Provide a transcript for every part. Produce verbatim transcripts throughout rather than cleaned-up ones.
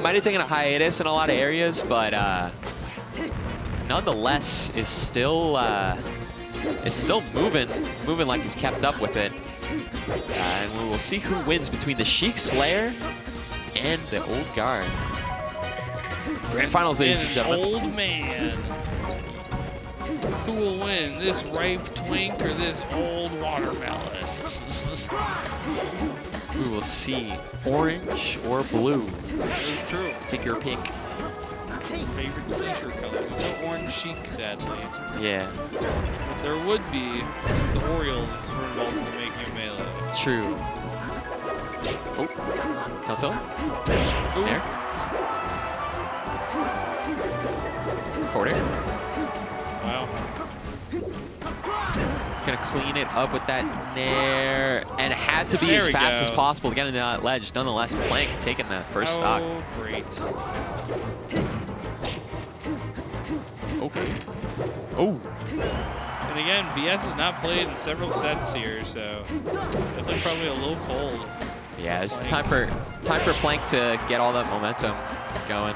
Might have taken a hiatus in a lot of areas, but uh, nonetheless is still uh, is still moving, moving like he's kept up with it. Uh, and we will see who wins between the Sheik Slayer and the Old Guard. Grand finals, ladies and, and gentlemen. Old man. Who will win, this ripe twink or this old watermelon? We will see orange or blue. That is true. Take your pink. Your favorite t-shirt colors. No orange Sheik, sadly. Yeah. But there would be if the Orioles were involved in making a melee. True. Oh. Telltale. Ooh. There. Forward air. Wow. Gonna clean it up with that nair. And it had to be as fast go. as possible to get into that ledge. Nonetheless, Plank taking the first oh, stock. Oh, great. Okay. Oh. And again, B S has not played in several sets here, so definitely probably a little cold. Yeah, it's Plank's. time for time for Plank to get all that momentum going.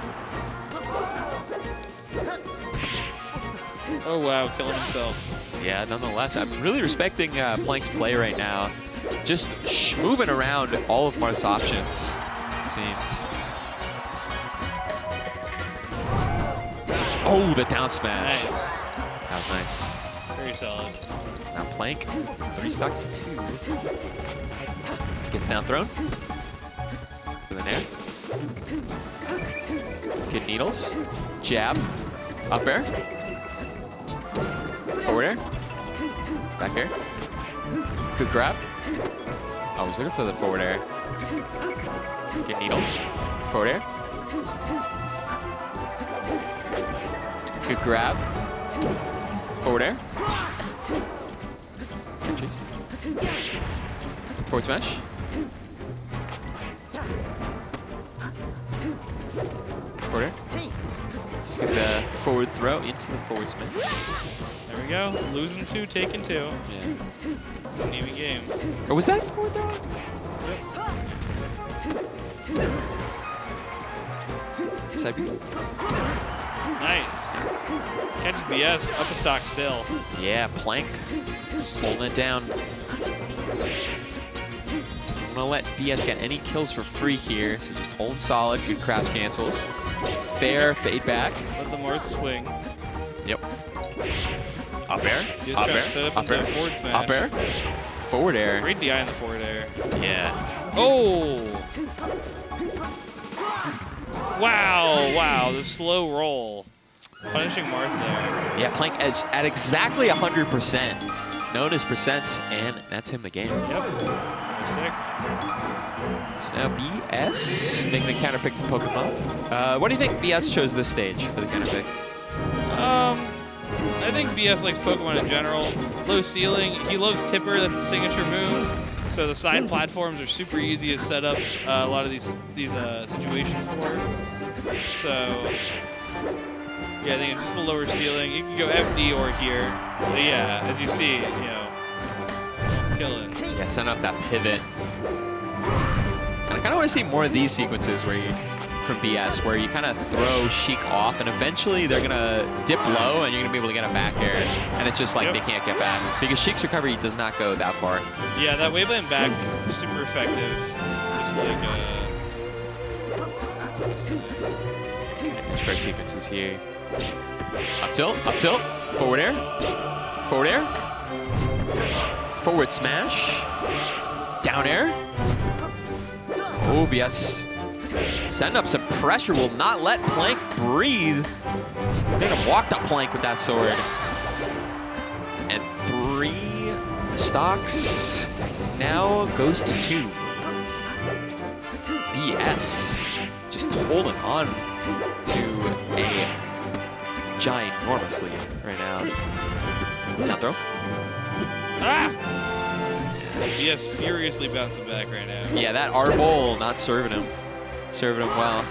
Oh wow, killing himself. Yeah, nonetheless, I'm really respecting uh, Plank's play right now. Just sh moving around all of Marth's options, it seems. Oh, the down smash. Nice. That was nice. Very solid. So now Plank, three stocks to two. Gets down thrown. For the nair. Good needles. Jab. Up air. Forward air. Back air. Good grab. I was looking for the forward air. Good needles. Forward air. Good grab. Forward air. Switches. Forward smash. Forward air. Just get the forward throw into the forward smash. There we go. Losing two, taking two. Yeah. It's an even game. Oh, was that a forward throw? Yep. Side B. Nice. Catches B S. Up a stock still. Yeah, Plank. Just holding it down. Doesn't want to let B S get any kills for free here, so just hold solid. Good crash cancels. Fair fade back. Let the Marth swing. Yep. Up air, up air, up, up, air. Forward smash. Up air, forward air. Great D I in the forward air. Yeah. Oh! Wow, wow, the slow roll. Punishing Marth there. Yeah, Plank is at exactly one hundred percent. Known as percents, and that's him the game. Yep. That's sick. So now B S making the counter pick to Pokemon. Uh, what do you think B S chose this stage for the counter pick? Um. I think B S likes Pokemon in general. Low ceiling. He loves Tipper. That's a signature move. So the side platforms are super easy to set up uh, a lot of these these uh, situations for. So yeah, I think it's just a lower ceiling. You can go F D or here. But yeah, as you see, you know, just killing. Yeah, set up that pivot. And I kind of want to see more of these sequences where you. From B S, where you kind of throw Sheik off, and eventually they're gonna dip low, and you're gonna be able to get a back air, and it's just like yep. they can't get back because Sheik's recovery does not go that far. Yeah, that waveland back is super effective. Just like uh, just, uh strike sequences here. Up tilt, up tilt, forward air, forward air, forward smash, down air. Oh, B S. Setting up some pressure will not let Plank breathe. They're gonna walk the Plank with that sword. And three stocks now goes to two. B S just holding on to a ginormous lead right now. Down throw. Ah! B S furiously bouncing back right now. Yeah, that R-Bowl not serving him. Serving him well.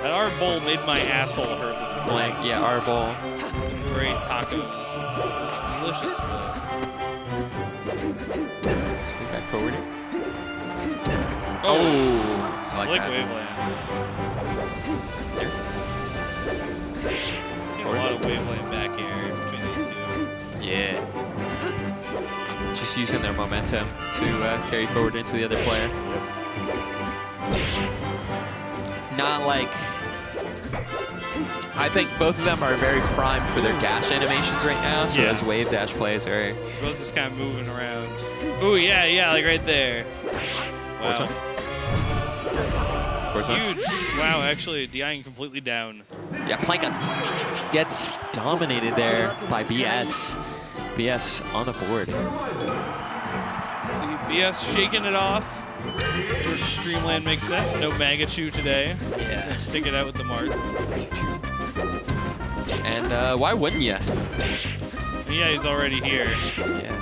That R-Bowl made my asshole hurt this Plank. Yeah, R-Bowl. Some great tacos. Delicious, but... Let's go back forward here. Oh, oh slick like waveland. See a lot of waveland back air between these two. Yeah. Just using their momentum to uh, carry forward into the other player. Not like. I think both of them are very primed for their dash animations right now, so yeah. Those wave dash plays are... both just kind of moving around. Ooh, yeah, yeah, like right there. Wow. Huge. Wow, actually, D I-ing completely down. Yeah, Plank gets dominated there by B S. B S on the board. See, B S shaking it off. Dreamland makes sense. No Mega Chu today. Yeah. Just gonna stick it out with the Marth. And uh, why wouldn't you? Yeah, he's already here. Yeah.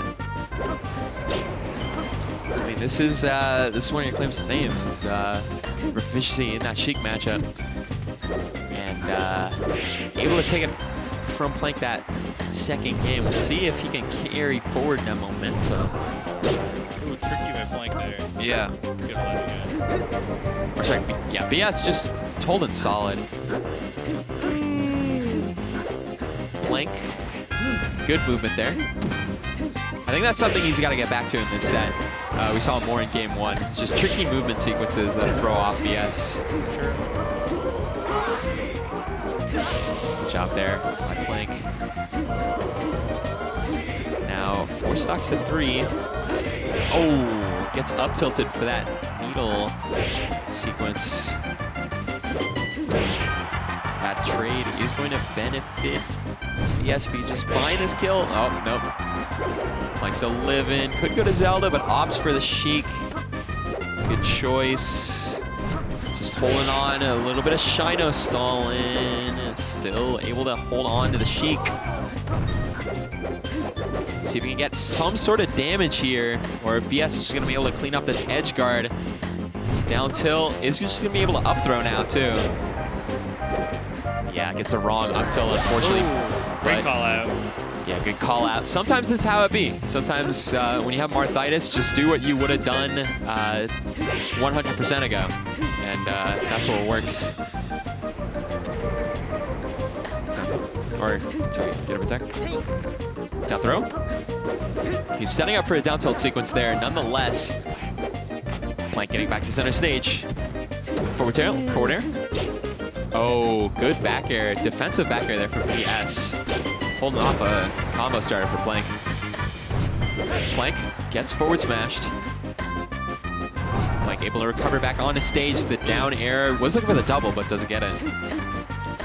I mean, this is uh, this is one of your claims to fame is uh, proficiency in that Sheik matchup, and uh, able to take it from Plank that second game. We'll see if he can carry forward that momentum. Ooh, tricky by Plank there. Yeah. Or sorry, yeah, B S just holding solid. Plank, good movement there. I think that's something he's got to get back to in this set. Uh, we saw more in game one. It's just tricky movement sequences that throw off B S. Sure. Good job there by Plank. Now four stocks to three. Oh. Gets up tilted for that needle sequence. That trade is going to benefit B S B. Just find his kill. Oh, nope. Plank's still living. Could go to Zelda, but opts for the Sheik. Good choice. Just holding on. A little bit of Shino stalling. Still able to hold on to the Sheik. See if we can get some sort of damage here, or if B S is just going to be able to clean up this edge guard. Down tilt is just going to be able to up throw now, too. Yeah, gets the wrong up tilt, unfortunately. Ooh, great call out. Yeah, good call out. Sometimes this is how it be. Sometimes uh, when you have Marthitis, just do what you would have done uh, one hundred percent ago, and uh, that's what works. Or, sorry, get up a sec. Down throw. He's setting up for a down tilt sequence there. Nonetheless, Plank getting back to center stage. Forward tail, forward air. Oh, good back air. Defensive back air there from B S. Holding off a combo starter for Plank. Plank gets forward smashed. Plank able to recover back onto stage. The down air was looking for the double, but doesn't get it.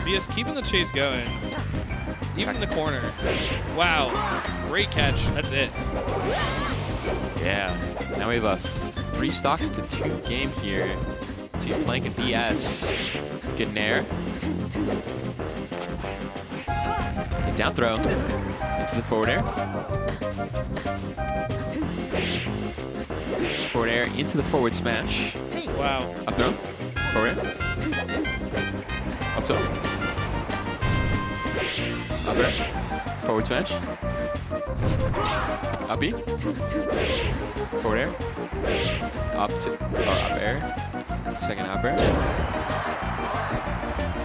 B S keeping the chase going. Even in the corner. Wow. Great catch. That's it. Yeah. Now we have a three stocks to two game here. Team Plank and B S. Good nair. A down throw. Into the forward air. Forward air into the forward smash. Wow. Up throw. Forward air. Up throw. Up air, forward smash, up B, forward air, up to, or up air, second up air,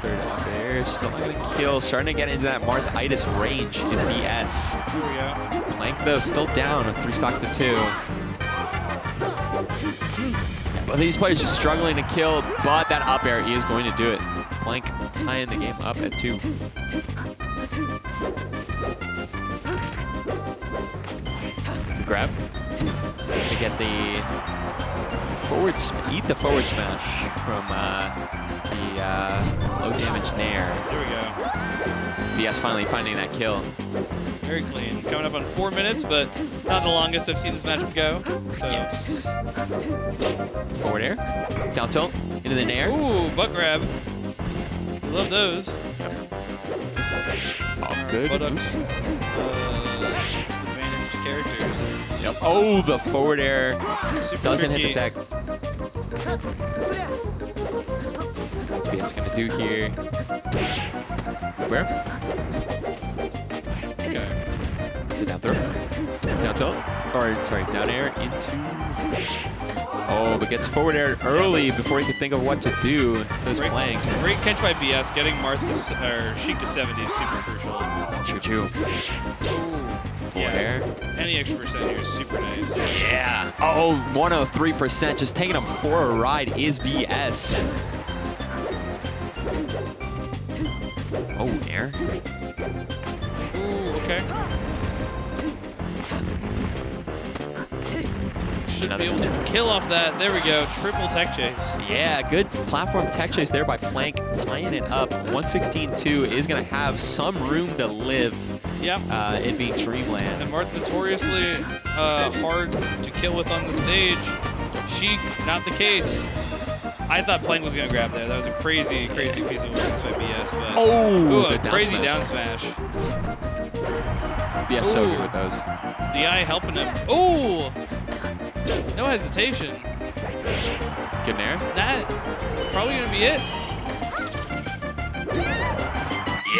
third up air, still not gonna kill, starting to get into that Marthitis range is B S. Plank though, still down with three stocks to two. Both these players just struggling to kill, but that up air, he is going to do it. Plank tying the game up at two. Good grab. To get the forward, eat the forward smash from uh, the uh, low damage nair. There we go. B S finally finding that kill. Very clean. Coming up on four minutes, but not the longest I've seen this matchup go. So. Yes. Forward air, down tilt, into the nair. Ooh, butt grab. Love those. Oh, good. Buttocks, uh, advantaged characters. Yep. Oh, the forward air Super doesn't tricky. Hit the tech. That's what it's going to do here. Where? Okay. Down throw. Down tilt. Or, sorry, down air into Oh, but gets forward air early yeah, before he could think of what to do. There's great, Plank. Great catch by B S. Getting Marth to, or Sheik to seventy is super crucial. Choo-choo. Yeah. Air. Any extra percent here is super nice. Yeah. Oh, one oh three percent. Just taking him for a ride is B S. Oh, air. Ooh, okay. Should Another be able to kill off that. There we go. Triple tech chase. Yeah, good platform tech chase there by Plank. Tying it up. one sixteen two is going to have some room to live. Yep. Uh, it'd be Dreamland. And Marth notoriously uh, hard to kill with on the stage. Sheik, not the case. I thought Plank was going to grab there. That was a crazy, crazy piece of offense by B S. But oh, ooh, a crazy down smash. Down smash. B S ooh, so good with those. D I helping him. Ooh! No hesitation. Good nair. That is probably going to be it.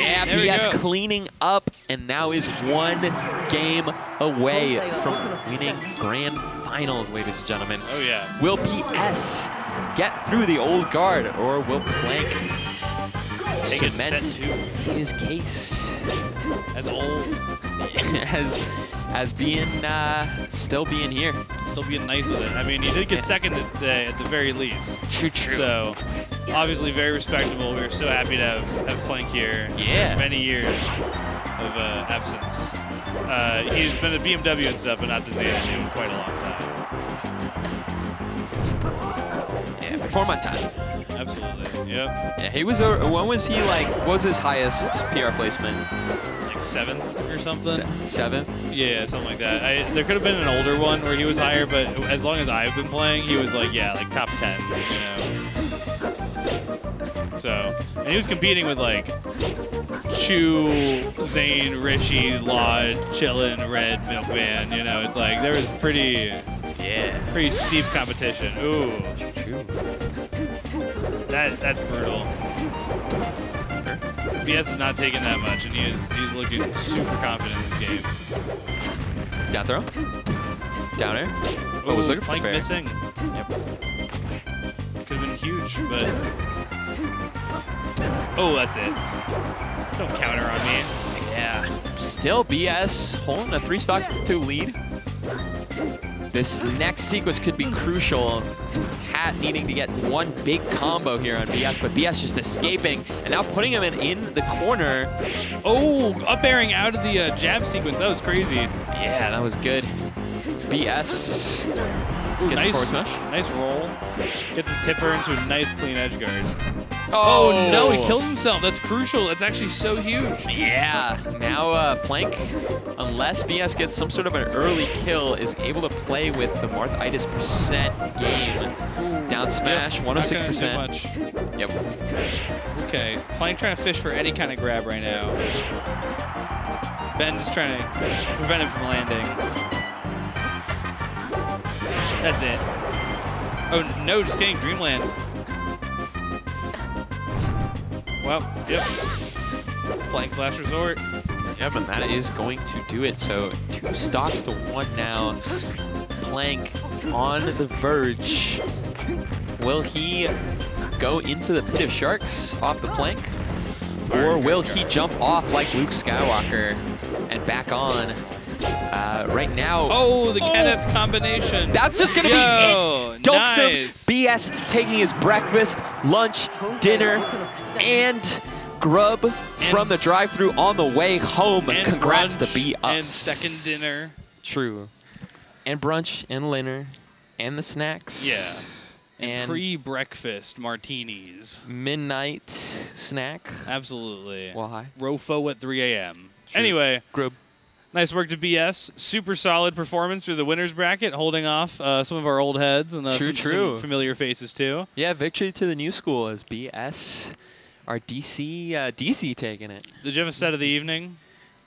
Yeah, B S cleaning up and now is one game away from winning grand finals, ladies and gentlemen. Oh, yeah. Will B S get through the old guard or will Plank cement his case? As old. as as being, uh, still being here. Still being nice with it. I mean, he did get second today at the very least. True, true. So, obviously very respectable. We were so happy to have, have Plank here. Yeah. Many years of uh, absence. Uh, he's been at B M W and stuff, but not to Zain in quite a long time. Yeah, before my time. Absolutely, yep. Yeah, he was, a, when was he like, what was his highest P R placement? Like seventh or something? Se seventh? Yeah, something like that. I, there could have been an older one where he was higher, but as long as I've been playing, he was like, yeah, like top ten, you know. So, and he was competing with like Chu, Zain, Richie, Law, Chillin, Red, Milkman. You know, it's like there was pretty, yeah, pretty steep competition. Ooh, that that's brutal. B S is not taking that much, and he is he's looking super confident in this game. Down throw, down air. Oh, oh was looking for fair. Missing. Yep. Could have been huge, but. Oh, that's it. Don't counter on me. Yeah. Still B S holding a three stocks to two lead. This next sequence could be crucial. Hat needing to get one big combo here on B S, but B S just escaping and now putting him in, in the corner. Oh, up airing out of the uh, jab sequence. That was crazy. Yeah, that was good. B S. Ooh, gets nice, nice roll. Gets his tipper into a nice clean edge guard. Oh, oh no, he kills himself. That's crucial. That's actually so huge. Yeah. Now uh, Plank, unless B S gets some sort of an early kill, is able to play with the Marthitis percent game. Down smash, yep. one oh six percent. Not gonna do much. Yep. Okay. Plank trying to fish for any kind of grab right now. Ben just trying to prevent him from landing. That's it. Oh no, just kidding. Dreamland. Well, yep. Plank's last resort. Yep, and that is going to do it. So two stocks to one now. Plank on the verge. Will he go into the pit of sharks off the Plank? Or will he jump off like Luke Skywalker and back on? Uh, right now. Oh, the oh. Kenneth combination. That's just going to be it. Dunks nice. Him. B S taking his breakfast, lunch, dinner, and grub and from the drive-thru on the way home. And congrats to B S. And second dinner. True. And brunch and dinner and the snacks. Yeah. And pre-breakfast martinis. Midnight snack. Absolutely. Why? Rofo at three A M Anyway. Grub. Nice work to B S. Super solid performance through the winner's bracket, holding off uh, some of our old heads and uh, true, some, true. some familiar faces, too. Yeah, victory to the new school as B S, our D C, uh, D C taking it. Did you have a set of the evening?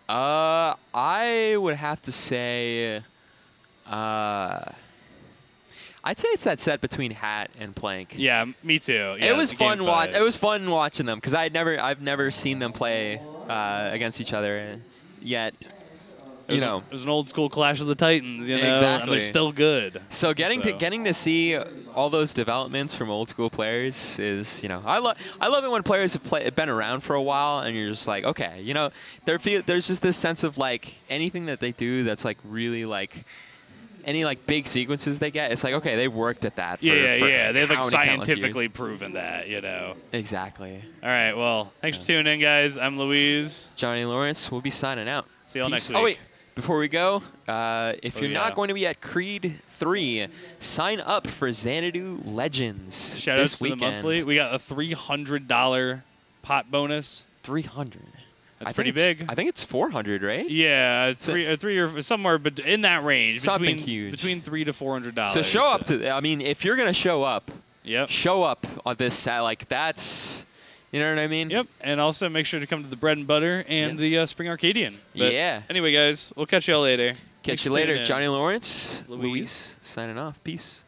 Uh, I would have to say, uh, I'd say it's that set between Hat and Plank. Yeah, me too. Yeah, it was fun watch. It was fun watching them because I'd never, I've never seen them play uh, against each other yet. It was, you know, it was an old school Clash of the Titans, you know, exactly. And they're still good. So getting so. to getting to see all those developments from old school players is, you know, I love I love it when players have play been around for a while and you're just like, okay, you know, there feel there's just this sense of like anything that they do that's like really like any like big sequences they get, it's like, okay, they've worked at that. For, yeah, for yeah, they've like scientifically proven that, you know. Exactly. All right, well, thanks yeah. for tuning in, guys. I'm Luis. Johnny Lawrence. We'll be signing out. See y'all next week. Oh wait. Before we go, uh, if oh, you're yeah. not going to be at Creed three, sign up for Xanadu Legends. Shout out to weekend. the monthly. We got a three hundred dollar pot bonus. three hundred. That's I pretty big. I think it's four hundred, right? Yeah, it's so three, or three or somewhere, but in that range. Something between, huge. Between three to four hundred dollars. So show so. up to. I mean, if you're gonna show up, yep. show up on this. Like that's. You know what I mean? Yep. And also make sure to come to the Bread and Butter and yep. the uh, Spring Arcadian. But yeah. Anyway, guys, we'll catch you all later. Catch Thanks you later. Johnny Lawrence, Luis, signing off. Peace.